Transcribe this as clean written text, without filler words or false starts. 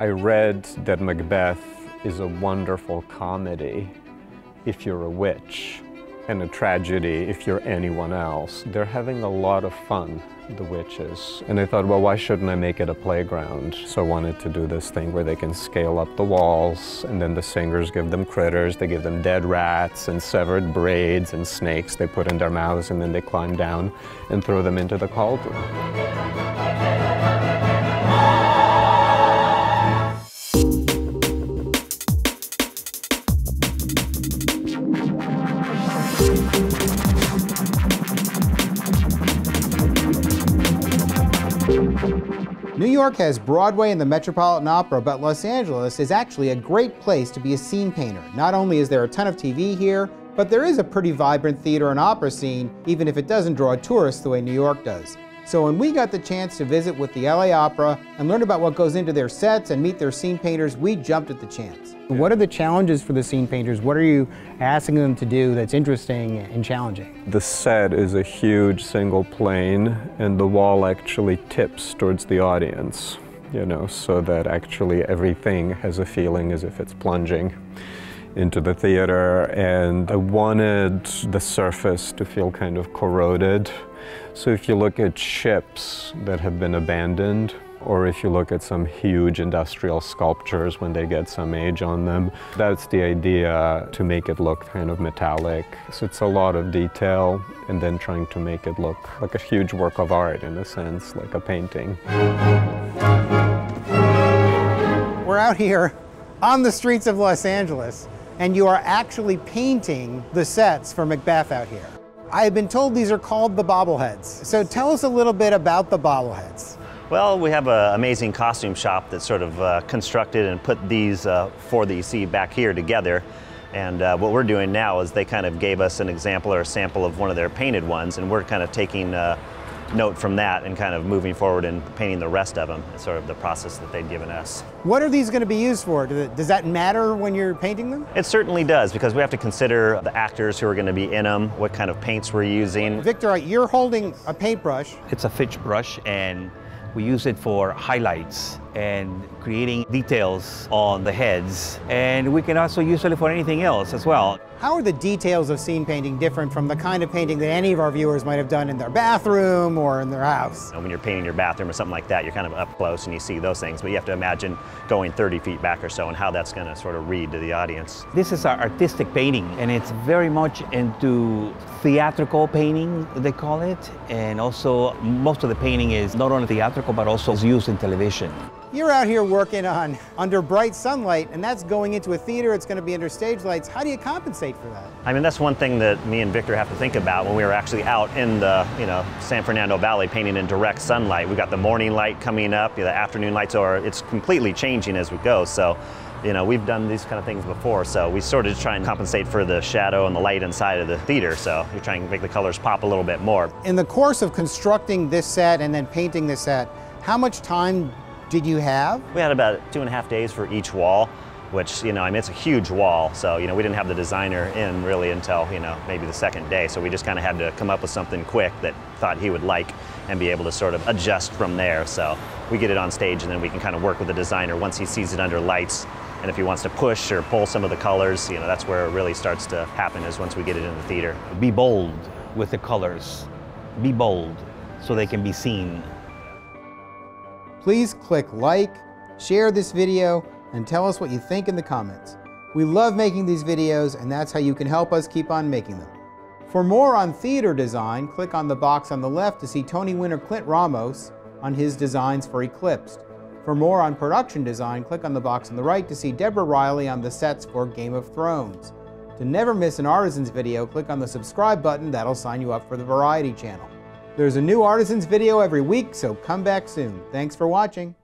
I read that Macbeth is a wonderful comedy if you're a witch, and a tragedy if you're anyone else. They're having a lot of fun, the witches. And I thought, well, why shouldn't I make it a playground? So I wanted to do this thing where they can scale up the walls, and then the singers give them critters. They give them dead rats and severed braids and snakes they put in their mouths, and then they climb down and throw them into the cauldron. New York has Broadway and the Metropolitan Opera, but Los Angeles is actually a great place to be a scene painter. Not only is there a ton of TV here, but there is a pretty vibrant theater and opera scene, even if it doesn't draw tourists the way New York does. So when we got the chance to visit with the LA Opera and learn about what goes into their sets and meet their scene painters, we jumped at the chance. What are the challenges for the scene painters? What are you asking them to do that's interesting and challenging? The set is a huge single plane, and the wall actually tips towards the audience, you know, so that actually everything has a feeling as if it's plunging into the theater. And I wanted the surface to feel kind of corroded. So if you look at ships that have been abandoned, or if you look at some huge industrial sculptures when they get some age on them. That's the idea, to make it look kind of metallic. So it's a lot of detail, and then trying to make it look like a huge work of art, in a sense, like a painting. We're out here on the streets of Los Angeles, and you are actually painting the sets for Macbeth out here. I have been told these are called the bobbleheads. So tell us a little bit about the bobbleheads. Well, we have an amazing costume shop that sort of constructed and put these four that you see back here together. And what we're doing now is they kind of gave us an example or a sample of one of their painted ones, and we're kind of taking note from that and kind of moving forward and painting the rest of them. It's sort of the process that they've given us. What are these going to be used for? Does that matter when you're painting them? It certainly does, because we have to consider the actors who are going to be in them, what kind of paints we're using. Victor, you're holding a paintbrush. It's a Fitch brush, and we use it for highlights and creating details on the heads. And we can also use it for anything else as well. How are the details of scene painting different from the kind of painting that any of our viewers might have done in their bathroom or in their house? When you're painting your bathroom or something like that, you're kind of up close and you see those things, but you have to imagine going 30 feet back or so and how that's going to sort of read to the audience. This is our artistic painting, and it's very much into theatrical painting, they call it, and also most of the painting is not only theatrical, but also is used in television. You're out here working under bright sunlight, and that's going into a theater, it's going to be under stage lights. How do you compensate for that? I mean, that's one thing that me and Victor have to think about when we were actually out in the, you know, San Fernando Valley painting in direct sunlight. We got the morning light coming up, the afternoon lights, or it's completely changing as we go. So, you know, we've done these kind of things before, so we sort of try and compensate for the shadow and the light inside of the theater, so you're trying to make the colors pop a little bit more. In the course of constructing this set and then painting this set, how much time did you have? We had about 2.5 days for each wall, which, you know, I mean, it's a huge wall, so, you know, we didn't have the designer in really until, you know, maybe the second day, so we just kind of had to come up with something quick that thought he would like and be able to sort of adjust from there. So we get it on stage, and then we can kind of work with the designer once he sees it under lights. And if he wants to push or pull some of the colors, you know, that's where it really starts to happen, is once we get it in the theater. Be bold with the colors. Be bold so they can be seen. Please click like, share this video, and tell us what you think in the comments. We love making these videos, and that's how you can help us keep on making them. For more on theater design, click on the box on the left to see Tony winner Clint Ramos on his designs for Eclipsed. For more on production design, click on the box on the right to see Deborah Riley on the sets for Game of Thrones. To never miss an Artisans video, click on the subscribe button. That'll sign you up for the Variety channel. There's a new Artisans video every week, so come back soon. Thanks for watching.